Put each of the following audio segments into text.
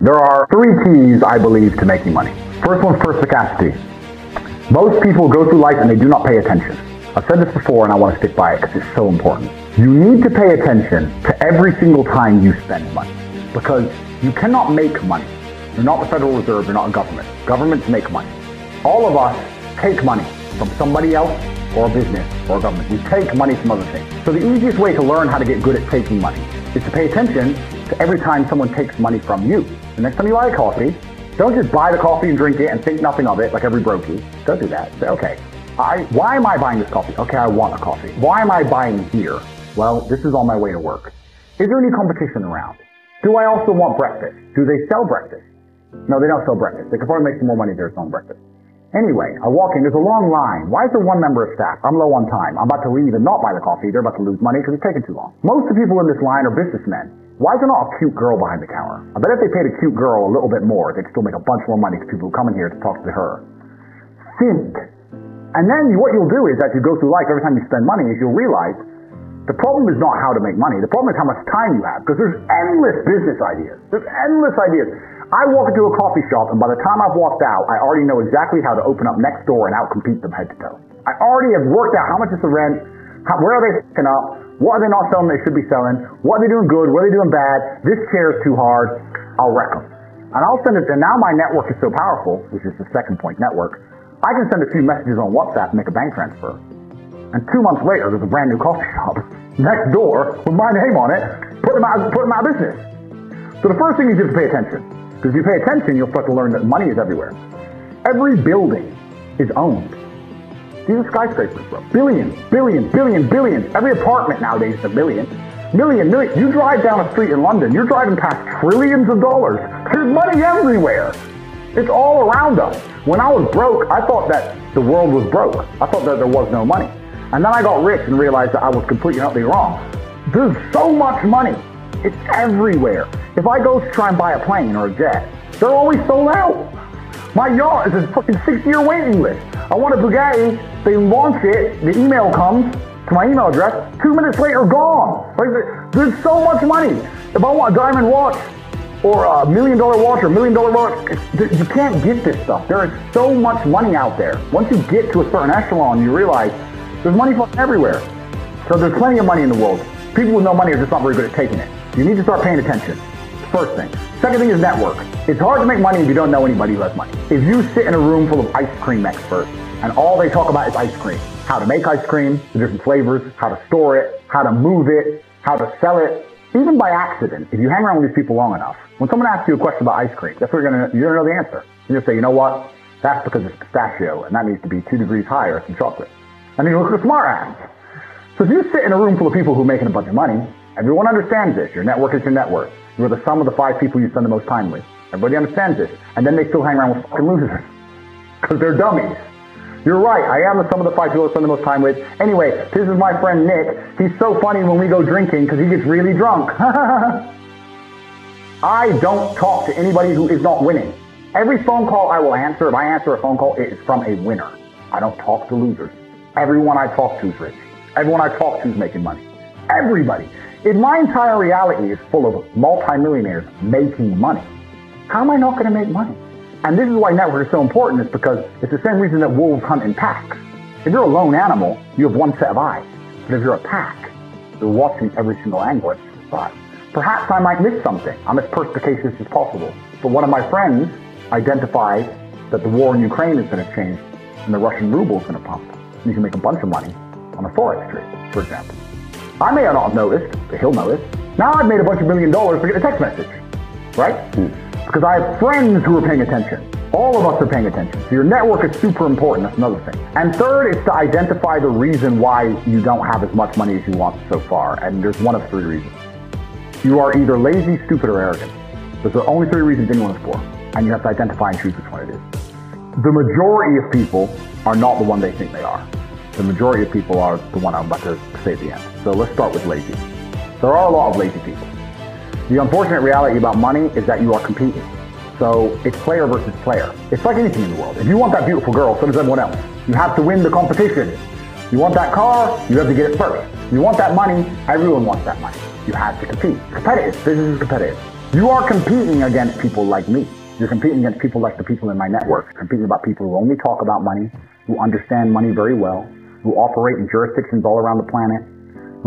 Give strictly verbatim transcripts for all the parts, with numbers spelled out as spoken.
There are three keys, I believe, to making money. First one's perspicacity. Most people go through life and they do not pay attention. I've said this before and I want to stick by it because it's so important. You need to pay attention to every single time you spend money, because you cannot make money. You're not the Federal Reserve, you're not a government. Governments make money. All of us take money from somebody else or a business or a government. We take money from other things. So the easiest way to learn how to get good at taking money is to pay attention to every time someone takes money from you. The next time you buy a coffee, don't just buy the coffee and drink it and think nothing of it like every brokey. Don't do that. Say, okay, I, why am I buying this coffee? Okay, I want a coffee. Why am I buying here? Well, this is on my way to work. Is there any competition around? Do I also want breakfast? Do they sell breakfast? No, they don't sell breakfast. They could probably make some more money there selling breakfast. Anyway, I walk in, there's a long line. Why is there one member of staff? I'm low on time. I'm about to leave and not buy the coffee. They're about to lose money because it's taking too long. Most of the people in this line are businessmen. Why is there not a cute girl behind the counter? I bet if they paid a cute girl a little bit more, they'd still make a bunch more money because people who come in here to talk to her. Think. And then what you'll do is, as you go through life, every time you spend money, is you'll realize the problem is not how to make money. The problem is how much time you have, because there's endless business ideas. There's endless ideas. I walk into a coffee shop, and by the time I've walked out, I already know exactly how to open up next door and outcompete them head to toe. I already have worked out how much is the rent, how, where are they f***ing up, what are they not selling they should be selling? What are they doing good? What are they doing bad? This chair is too hard. I'll wreck them. And I'll send it, and now my network is so powerful, which is the second point, network. I can send a few messages on WhatsApp and make a bank transfer. And two months later, there's a brand new coffee shop next door with my name on it, put them out, put them out of business. So the first thing is you have to pay attention. Because if you pay attention, you'll start to learn that money is everywhere. Every building is owned. These are skyscrapers, bro. Billions, billions, billions, billions. Every apartment nowadays is a million. Million, million. You drive down a street in London, you're driving past trillions of dollars. There's money everywhere. It's all around us. When I was broke, I thought that the world was broke. I thought that there was no money. And then I got rich and realized that I was completely and utterly wrong. There's so much money. It's everywhere. If I go to try and buy a plane or a jet, they're always sold out. My yacht is a fucking six-year waiting list. I want a Bugatti, they launch it, the email comes to my email address, two minutes later, gone. Like, there's so much money. If I want a diamond watch, or a million dollar watch, or a million dollar watch, you can't get this stuff. There is so much money out there. Once you get to a certain echelon, you realize there's money fucking everywhere. So there's plenty of money in the world. People with no money are just not very good at taking it. You need to start paying attention. First thing. Second thing is network. It's hard to make money if you don't know anybody who has money. If you sit in a room full of ice cream experts and all they talk about is ice cream, how to make ice cream, the different flavors, how to store it, how to move it, how to sell it, even by accident, if you hang around with these people long enough, when someone asks you a question about ice cream, that's what you're gonna you're gonna know the answer. You're gonna say, you know what? That's because it's pistachio and that needs to be two degrees higher than chocolate. And then you look at the smart ass. So if you sit in a room full of people who are making a bunch of money, everyone understands this. Your network is your net worth. You are the sum of the five people you spend the most time with. Everybody understands this. And then they still hang around with fucking losers. Because they're dummies. You're right. I am the sum of the five people I spend the most time with. Anyway, this is my friend Nick. He's so funny when we go drinking because he gets really drunk. I don't talk to anybody who is not winning. Every phone call I will answer, if I answer a phone call, it is from a winner. I don't talk to losers. Everyone I talk to is rich. Everyone I talk to is making money. Everybody. If my entire reality is full of multimillionaires making money, how am I not going to make money? And this is why network is so important, is because it's the same reason that wolves hunt in packs. If you're a lone animal, you have one set of eyes. But if you're a pack, you're watching every single angle at the spot. Perhaps I might miss something. I'm as perspicacious as possible. But one of my friends identified that the war in Ukraine is going to change and the Russian ruble is going to pump. And you can make a bunch of money on a forex trade, for example. I may not have noticed, but he'll notice. Now I've made a bunch of million dollars to get a text message, right? Mm. Because I have friends who are paying attention. All of us are paying attention. So your network is super important. That's another thing. And third is to identify the reason why you don't have as much money as you want so far. And there's one of three reasons. You are either lazy, stupid, or arrogant. Those are only three reasons anyone is poor. And you have to identify and choose which one it is. The majority of people are not the one they think they are. The majority of people are the one I'm about to say at the end. So let's start with lazy. There are a lot of lazy people. The unfortunate reality about money is that you are competing. So it's player versus player. It's like anything in the world. If you want that beautiful girl, so does everyone else. You have to win the competition. You want that car, you have to get it first. You want that money, everyone wants that money. You have to compete. It's competitive. Business is competitive. You are competing against people like me. You're competing against people like the people in my network. Competing about people who only talk about money, who understand money very well, who operate in jurisdictions all around the planet,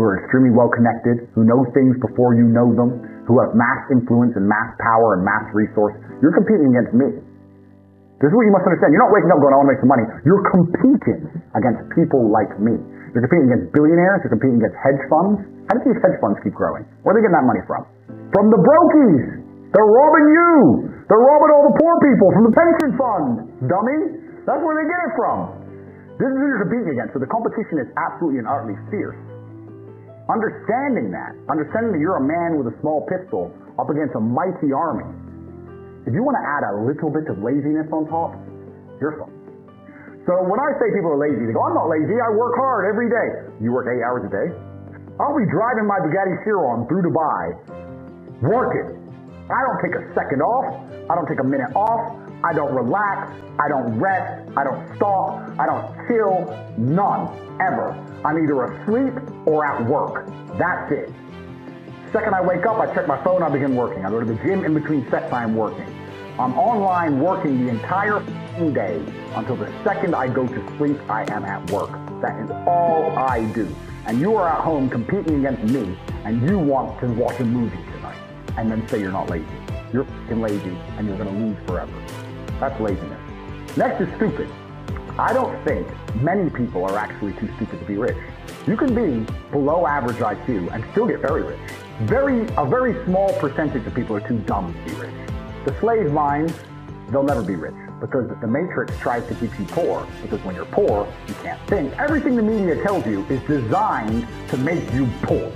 who are extremely well connected, who know things before you know them, who have mass influence and mass power and mass resource. You're competing against me. This is what you must understand. You're not waking up going, I want to make some money. You're competing against people like me. You're competing against billionaires. You're competing against hedge funds. How do these hedge funds keep growing? Where are they getting that money from? From the brokies. They're robbing you. They're robbing all the poor people from the pension fund. Dummy. That's where they get it from. This is who you're competing against. So the competition is absolutely and utterly fierce. Understanding that, understanding that you're a man with a small pistol up against a mighty army. If you want to add a little bit of laziness on top, you're fine. So when I say people are lazy, they go, I'm not lazy, I work hard every day. You work eight hours a day? I'll be driving my Bugatti Chiron through Dubai, working. I don't take a second off. I don't take a minute off. I don't relax. I don't rest. I don't stop. I don't chill. None. Ever. I'm either asleep or at work. That's it. Second I wake up, I check my phone, I begin working. I go to the gym in between sets, I'm working. I'm online working the entire day until the second I go to sleep, I am at work. That is all I do. And you are at home competing against me, and you want to watch a movie tonight, and then say you're not lazy. You're f***ing lazy, and you're going to lose forever. That's laziness. Next is stupid. I don't think many people are actually too stupid to be rich. You can be below average I Q and still get very rich. Very, a very small percentage of people are too dumb to be rich. The slave mind, they'll never be rich because the Matrix tries to keep you poor because when you're poor, you can't think. Everything the media tells you is designed to make you poor.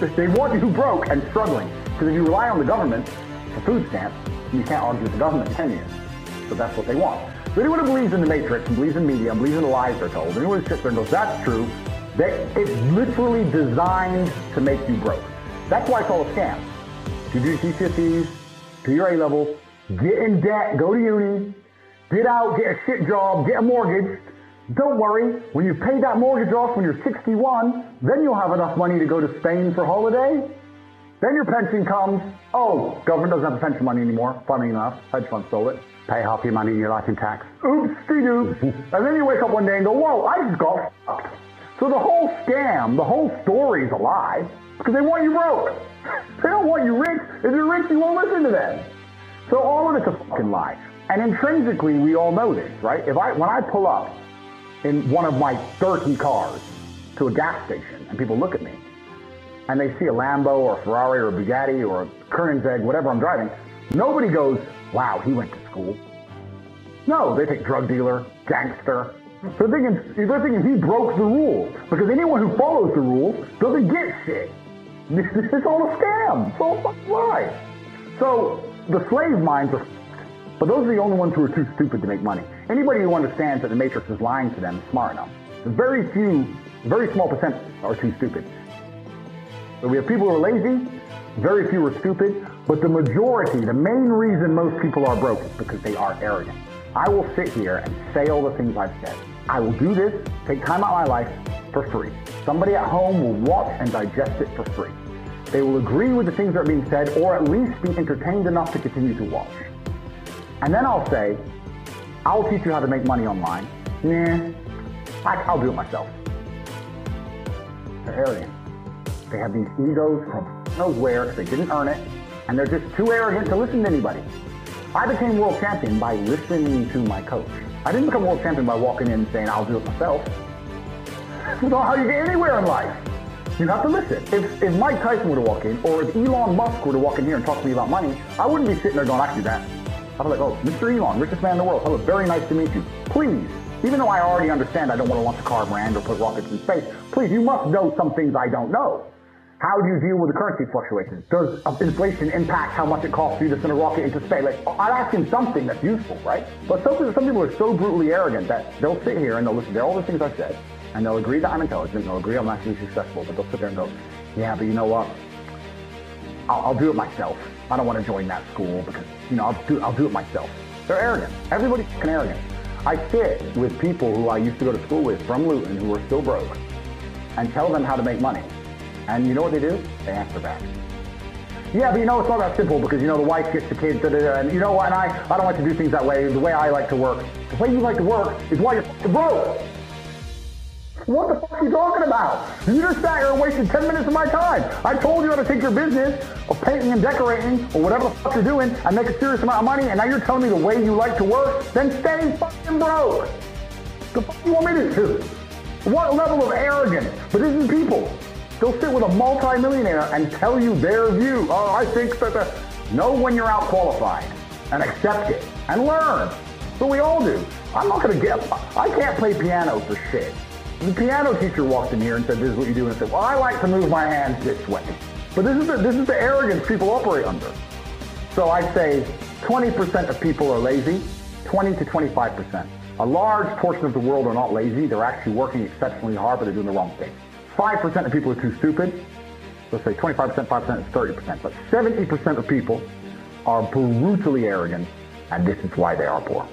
They want you broke and struggling because if you rely on the government for food stamps, you can't argue with the government in ten years. So that's what they want. So anyone who believes in the Matrix and believes in media and believes in the lies they're told, anyone who sits there and goes, that's true, they, it's literally designed to make you broke. That's why it's all a scam. You do G C S Es, do your A-level, get in debt, go to uni, get out, get a shit job, get a mortgage. Don't worry, when you've paid that mortgage off when you're sixty-one, then you'll have enough money to go to Spain for holiday. Then your pension comes. Oh, government doesn't have the pension money anymore. Funny enough, hedge fund stole it. Pay half your money in your life in tax. Oops, dee-doo. And then you wake up one day and go, whoa, I just got fucked. So the whole scam, the whole story's a lie. Because they want you broke. They don't want you rich. If you're rich, you won't listen to them. So all of it's a fucking lie. And intrinsically, we all know this, right? If I, when I pull up in one of my thirty cars to a gas station and people look at me and they see a Lambo or a Ferrari or a Bugatti or a Kernan's Egg, whatever I'm driving, nobody goes, wow, he went to school. No, they think drug dealer, gangster. They're thinking, they're thinking he broke the rules because anyone who follows the rules doesn't get shit. It's all a scam. It's all a fucking lie. So the slave minds are fucked, but those are the only ones who are too stupid to make money. Anybody who understands that the Matrix is lying to them is smart enough. Very few, very small percent are too stupid. So we have people who are lazy, very few are stupid, but the majority, the main reason most people are broke is because they are arrogant. I will sit here and say all the things I've said. I will do this, take time out of my life for free. Somebody at home will watch and digest it for free. They will agree with the things that are being said or at least be entertained enough to continue to watch. And then I'll say, I'll teach you how to make money online. Nah, I, I'll do it myself. They're arrogant. They have these egos from knows where, they didn't earn it, and they're just too arrogant to listen to anybody. I became world champion by listening to my coach. I didn't become world champion by walking in and saying, I'll do it myself. That's not how you get anywhere in life. You have to listen. If, if Mike Tyson were to walk in, or if Elon Musk were to walk in here and talk to me about money, I wouldn't be sitting there going, I can do that. I'd be like, oh, Mister Elon, richest man in the world. Hello, very nice to meet you. Please, even though I already understand I don't want to launch a car brand or put rockets in space, please, you must know some things I don't know. How do you deal with the currency fluctuations? Does inflation impact how much it costs you to send a rocket into space? Like, I'd ask him something that's useful, right? But some, some people are so brutally arrogant that they'll sit here and they'll listen to all the things I've said, and they'll agree that I'm intelligent, they'll agree I'm actually successful, but they'll sit there and go, yeah, but you know what? I'll, I'll do it myself. I don't want to join that school because, you know, I'll do, I'll do it myself. They're arrogant. Everybody's fucking arrogant. I sit with people who I used to go to school with from Luton who are still broke and tell them how to make money. And you know what they do? They answer back. Yeah, but you know, it's not that simple because, you know, the wife gets the kids, da, da, da, and you know what, and I, I don't like to do things that way. The way I like to work. The way you like to work is why you're f***ing broke. What the fuck are you talking about? You just sat here and wasted ten minutes of my time. I told you how to take your business of painting and decorating or whatever the fuck you're doing and make a serious amount of money, and now you're telling me the way you like to work? Then stay fucking broke. The fuck you want me to do? What level of arrogance? But this is people. They'll sit with a multi-millionaire and tell you their view. Oh, I think that the... Know when you're out qualified and accept it and learn. So we all do. I'm not gonna get, I can't play piano for shit. The piano teacher walked in here and said, this is what you do, and I said, well, I like to move my hands this way. But this is the, this is the arrogance people operate under. So I'd say twenty percent of people are lazy, twenty to twenty-five percent. A large portion of the world are not lazy. They're actually working exceptionally hard, but they're doing the wrong thing. five percent of people are too stupid. Let's say twenty-five percent, five percent is thirty percent. But seventy percent of people are brutally arrogant, and this is why they are poor.